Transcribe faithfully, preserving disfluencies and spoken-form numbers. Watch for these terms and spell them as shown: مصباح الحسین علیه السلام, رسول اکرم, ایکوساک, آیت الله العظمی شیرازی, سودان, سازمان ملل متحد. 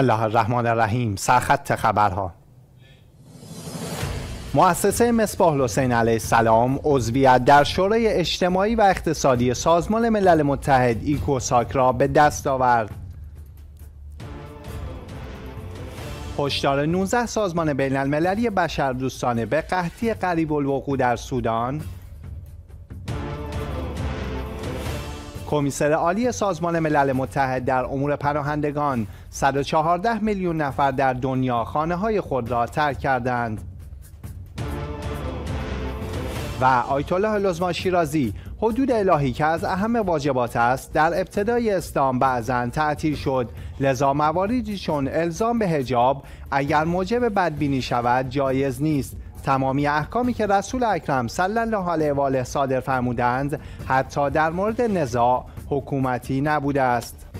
الله الرحمن الرحیم. سرخط خبرها. مؤسسه مصباح الحسین علیه السلام عضویت در شورای اجتماعی و اقتصادی سازمان ملل متحد ایکوساک را به دست آورد. هشدار نوزده سازمان بین المللی بشردوستانه به قحطی قریب الوقوع در سودان. کمیسر عالی سازمان ملل متحد در امور پناهندگان صد و چهارده میلیون نفر در دنیا خانه‌های خود را ترک کردند. و آیت الله العظمی شیرازی: حدود الهی که از اهم واجبات است در ابتدای اسلام بعضاً تعطیل شد، لذا مواردی چون الزام به حجاب اگر موجب بدبینی شود جایز نیست. تمامی احکامی که رسول اکرم صلی الله علیه و آله صادر فرمودند حتی در مورد نزاع حکومتی نبوده است.